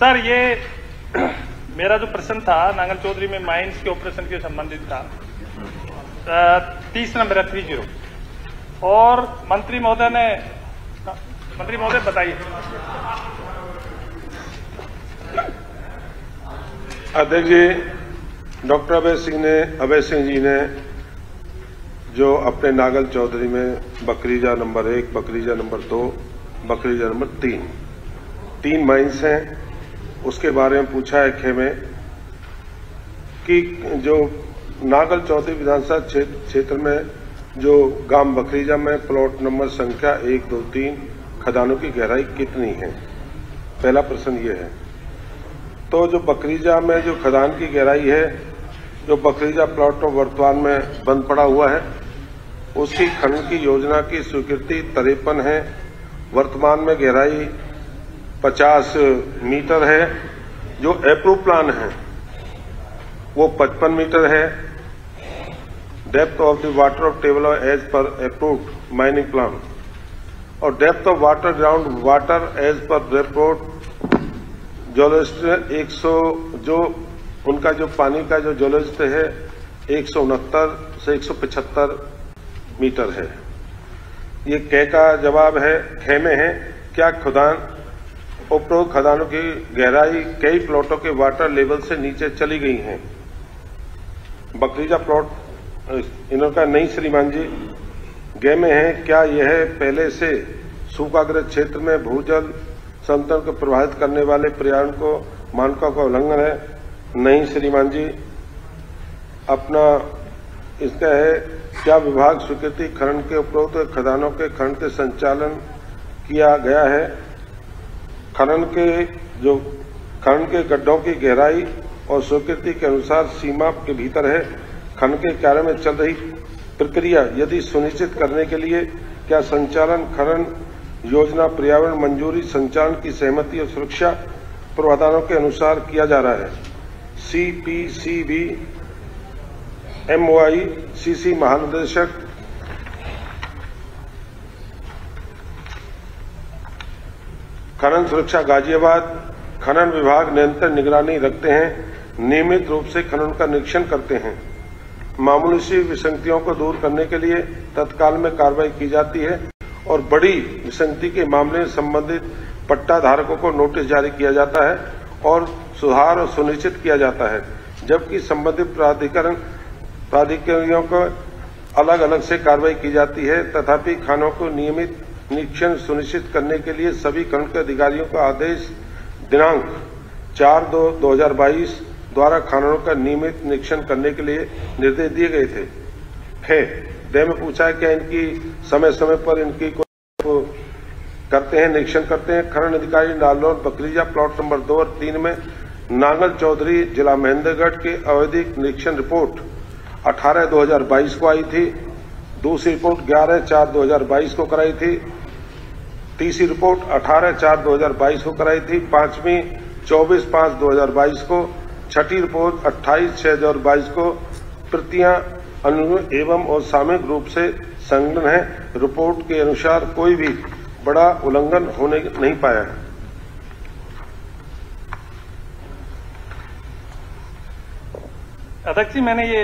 Sir, ये मेरा जो प्रश्न था नांगल चौधरी में माइंस के ऑपरेशन के संबंधित था, 30 नंबर 30 और मंत्री महोदय ने, मंत्री महोदय बताइए। अध्यक्ष जी, डॉक्टर अभय सिंह जी ने जो अपने नांगल चौधरी में Bakrija number 1, Bakrija number 2, Bakrija number 3 mines हैं, उसके बारे में पूछा है खेमे कि जो नांगल चौधरी विधानसभा क्षेत्र में जो गांव बकरीजा में प्लॉट नंबर संख्या 1, 2, 3 खदानों की गहराई कितनी है, पहला प्रश्न ये है। तो जो बकरीजा में जो खदान की गहराई है, जो बकरीजा प्लॉट वर्तमान में बंद पड़ा हुआ है, उसकी खनन की योजना की स्वीकृति 53 है, वर्तमान में गहराई 50 मीटर है, जो अप्रूव प्लान है वो 55 मीटर है। Depth of the water of table as per approved mining plan और depth of water ground water as per report geologist 100 जो उनका जो पानी का जो जोलॉजिस्ट है 169 से 175 मीटर है। ये कै का जवाब है, खेमे है। क्या खदान उपरोक्त खदानों की गहराई कई प्लॉटों के वाटर लेवल से नीचे चली गई हैं? बकरीजा प्लॉट इनका नहीं श्रीमान जी गेमे है। क्या यह पहले से सूखाग्रस्त क्षेत्र में भूजल संतुलन को प्रभावित करने वाले पर्यावरण को मानकों का उल्लंघन है? नहीं श्रीमान जी। अपना इसका है, क्या विभाग स्वीकृति खनन के उपरोक्त खदानों के खनन के संचालन किया गया है? खनन के गड्ढों की गहराई और स्वीकृति के अनुसार सीमा के भीतर है। खनन के कार्य में चल रही प्रक्रिया यदि सुनिश्चित करने के लिए क्या संचालन खनन योजना पर्यावरण मंजूरी संचालन की सहमति और सुरक्षा प्रावधानों के अनुसार किया जा रहा है? CPCB MOI CC महानिदेशक खनन सुरक्षा गाजियाबाद खनन विभाग निरंतर निगरानी रखते हैं, नियमित रूप से खनन का निरीक्षण करते हैं, मामूली सी विसंगतियों को दूर करने के लिए तत्काल में कार्रवाई की जाती है और बड़ी विसंगति के मामले में संबंधित पट्टा धारकों को नोटिस जारी किया जाता है और सुधार और सुनिश्चित किया जाता है, जबकि संबंधित प्राधिकारियों को अलग अलग से कार्रवाई की जाती है। तथापि खानों को नियमित निरीक्षण सुनिश्चित करने के लिए सभी खनन के अधिकारियों का आदेश दिनांक 4/2/2022 द्वारा खननों का नियमित निरीक्षण करने के लिए निर्देश दिए गए थे। देव में पूछा है क्या इनकी समय समय पर इनकी को करते हैं, निरीक्षण करते हैं? खनन अधिकारी नालौर बकरीजा प्लॉट नंबर 2 और 3 में नांगल चौधरी जिला महेंद्रगढ़ के अवैधिक निरीक्षण रिपोर्ट 18/2022 को आई थी, दूसरी रिपोर्ट 11/4/2022 को कराई थी, तीसरी रिपोर्ट 18/4/2022 को कराई थी, पांचवी 24/5/2022 को, छठी रिपोर्ट 28/6/2022 को। प्रतियां अनुगुण एवं और सामूहिक रूप से संलग्न है। रिपोर्ट के अनुसार कोई भी बड़ा उल्लंघन होने नहीं पाया है। अध्यक्ष जी, मैंने ये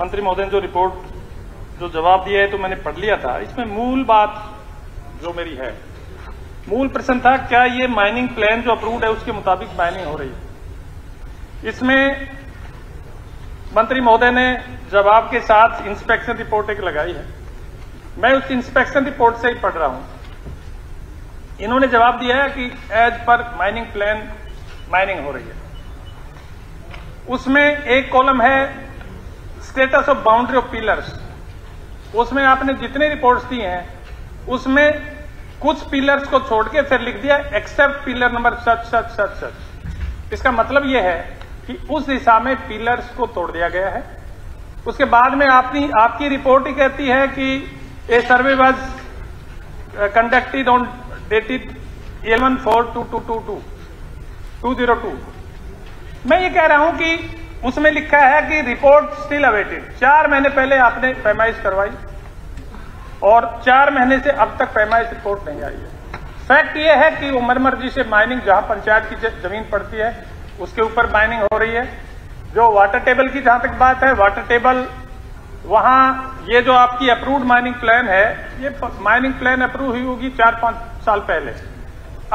मंत्री महोदय जो रिपोर्ट जो जवाब दिया है तो मैंने पढ़ लिया था। इसमें मूल बात जो मेरी है, मूल प्रश्न था क्या ये माइनिंग प्लान जो अप्रूव्ड है उसके मुताबिक माइनिंग हो रही है? इसमें मंत्री महोदय ने जवाब के साथ इंस्पेक्शन रिपोर्ट एक लगाई है, मैं उस इंस्पेक्शन रिपोर्ट से ही पढ़ रहा हूं। इन्होंने जवाब दिया है कि as per mining plan mining हो रही है। उसमें एक कॉलम है status of boundary of pillars, उसमें आपने जितने रिपोर्ट्स दी हैं उसमें कुछ पिलर्स को छोड़ के फिर लिख दिया एक्सेप्ट पिलर नंबर सच। इसका मतलब यह है कि उस दिशा में पिलर्स को तोड़ दिया गया है। उसके बाद में आपकी रिपोर्ट ही कहती है कि a survey was conducted on dated 11/4/2022। मैं ये कह रहा हूं कि उसमें लिखा है कि रिपोर्ट स्टिल अवेटेड। 4 महीने पहले आपने पैमाइश करवाई और 4 महीने से अब तक पैमाइश रिपोर्ट नहीं आई है। फैक्ट ये है कि उमरमर जी से माइनिंग जहां पंचायत की जमीन पड़ती है उसके ऊपर माइनिंग हो रही है। जो वाटर टेबल की जहां तक बात है, वाटर टेबल वहां ये जो आपकी अप्रूव्ड माइनिंग प्लान है, ये माइनिंग प्लान अप्रूव हुई होगी 4-5 साल पहले।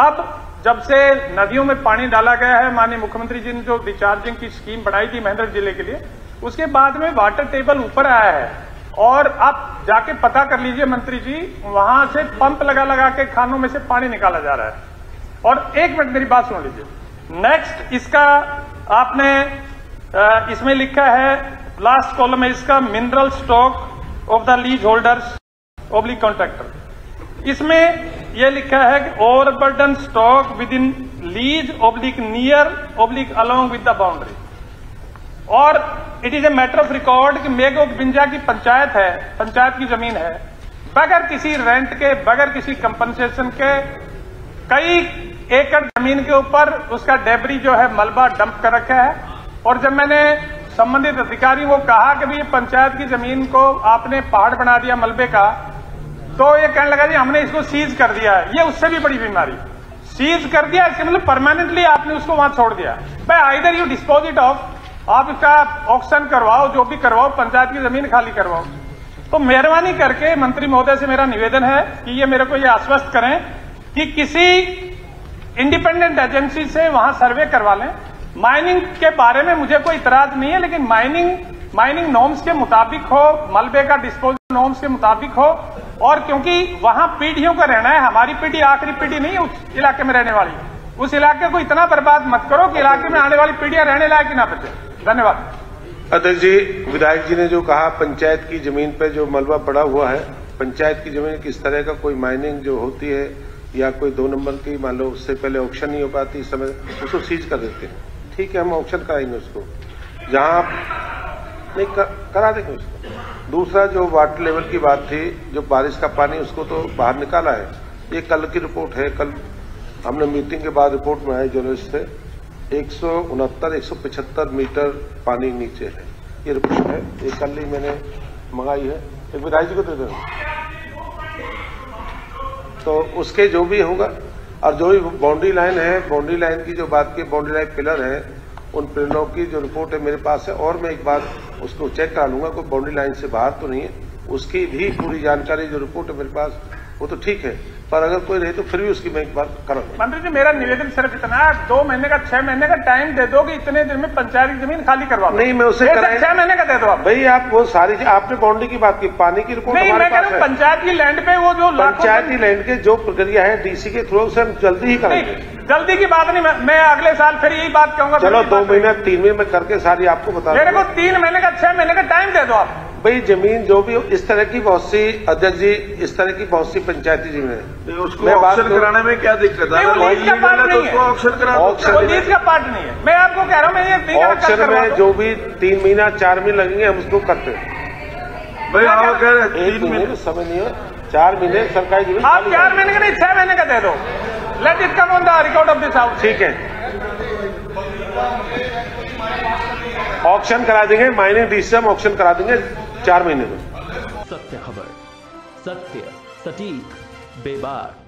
अब जब से नदियों में पानी डाला गया है, माननीय मुख्यमंत्री जी ने जो रिचार्जिंग की स्कीम बनाई थी महेंद्रगढ़ जिले के लिए, उसके बाद में वाटर टेबल ऊपर आया है। और आप जाके पता कर लीजिए मंत्री जी, वहां से पंप लगा लगा के खानों में से पानी निकाला जा रहा है। और एक मिनट मेरी बात सुन लीजिए। नेक्स्ट इसका आपने इसमें लिखा है, लास्ट कॉलम है इसका, mineral stock of the lease holders oblique contractor. इसमें यह लिखा है कि overburden stock with in lease oblique near oblique along with the boundary. और it is a matter of record कि मेघो विंजा की पंचायत है, पंचायत की जमीन है, बगैर किसी रेंट के, बगैर किसी कंपनसेशन के कई एकड़ जमीन के ऊपर उसका डेबरी जो है मलबा डंप कर रखा है। और जब मैंने संबंधित अधिकारी को कहा कि भाई पंचायत की जमीन को आपने पहाड़ बना दिया मलबे का, तो ये कहने लगा जी हमने इसको सीज कर दिया है। ये उससे भी बड़ी बीमारी, सीज कर दिया इसके मतलब परमानेंटली आपने उसको वहां छोड़ दिया। भाई either you dispose it of, आप इसका ऑक्शन करवाओ, जो भी करवाओ, पंचायत की जमीन खाली करवाओ। तो मेहरबानी करके मंत्री महोदय से मेरा निवेदन है कि ये मेरे को ये आश्वस्त करें कि किसी इंडिपेंडेंट एजेंसी से वहां सर्वे करवा लें। माइनिंग के बारे में मुझे कोई इतराज नहीं है, लेकिन माइनिंग नॉर्म्स के मुताबिक हो, मलबे का डिस्पोजल नॉर्म्स के मुताबिक हो। और क्योंकि वहां पीढ़ियों का रहना है, हमारी पीढ़ी आखिरी पीढ़ी नहीं है उस इलाके में रहने वाली, उस इलाके को इतना बर्बाद मत करो कि इलाके में आने वाली पीढ़ियां रहने लायक ही ना बचे। धन्यवाद। अध्यक्ष जी, विधायक जी ने जो कहा पंचायत की जमीन पर जो मलबा पड़ा हुआ है, पंचायत की जमीन किस तरह का कोई माइनिंग जो होती है या कोई 2 नंबर की, मान लो उससे पहले ऑक्शन नहीं हो पाती, इस समय उसको सीज कर देते हैं। ठीक है, हम ऑक्शन कराएंगे उसको, जहां नहीं करा देंगे उसको। दूसरा जो वाटर लेवल की बात थी, जो बारिश का पानी उसको तो बाहर निकाला है, ये कल की रिपोर्ट है। कल हमने मीटिंग के बाद रिपोर्ट में आए जर्नलिस्ट से, 175 मीटर पानी नीचे है, ये रिपोर्ट है, ये कल ही मैंने मंगाई है। एक विधायक जी को दे दो, तो उसके जो भी होगा। और जो भी बाउंड्री लाइन है, बाउंड्री लाइन की जो बात की, बाउंड्री लाइन पिलर है, उन पिलरों की जो रिपोर्ट है मेरे पास है, और मैं एक बार उसको चेक करा लूंगा कोई बाउंड्री लाइन से बाहर तो नहीं है, उसकी भी पूरी जानकारी जो रिपोर्ट है मेरे पास, वो तो ठीक है, पर अगर कोई रहे तो फिर भी उसकी मैं एक बार कराऊंगा। मंत्री जी, मेरा निवेदन सिर्फ इतना है, 2 महीने का 6 महीने का टाइम दे दो कि इतने दिन में पंचायत की जमीन खाली करवा। नहीं, मैं उसे 6 महीने का दे दो आप। भाई आप वो सारी, आपने बाउंड्री की बात की, पानी की रिपोर्ट नहीं, मैं कह रहा हूं पंचायत की लैंड पे वो जो पंचायत की लैंड के जो प्रक्रिया है डीसी के थ्रू से हम जल्दी ही करेंगे। जल्दी की बात नहीं, मैं अगले साल फिर यही बात कहूंगा। चलो 2 महीने 3 महीने में करके सारी आपको बता दो, मेरे को 3 महीने का 6 महीने का टाइम दे दो आप। भाई जमीन जो भी इस तरह की बहुत सी, अध्यक्ष जी, इस तरह की बहुत सी पंचायती जमीन है, उसको ऑक्शन कराने में क्या दिक्कत है? ऑक्शन का पार्ट नहीं है, मैं आपको कह रहा हूँ। ऑक्शन में जो भी 3 महीना 4 महीने लगेंगे हम उसको करते हैं। भाई आप कह रहे 3 महीने समय नहीं है, 4 महीने सरकारी जमीन आप 4 महीने का नहीं 6 महीने का दे दो। Let it come on the record of this house. ठीक है, ऑक्शन करा देंगे, माइनिंग डीसी हम ऑक्शन करा देंगे 4 महीने में। सत्य खबर, सत्य सटीक बेबाक।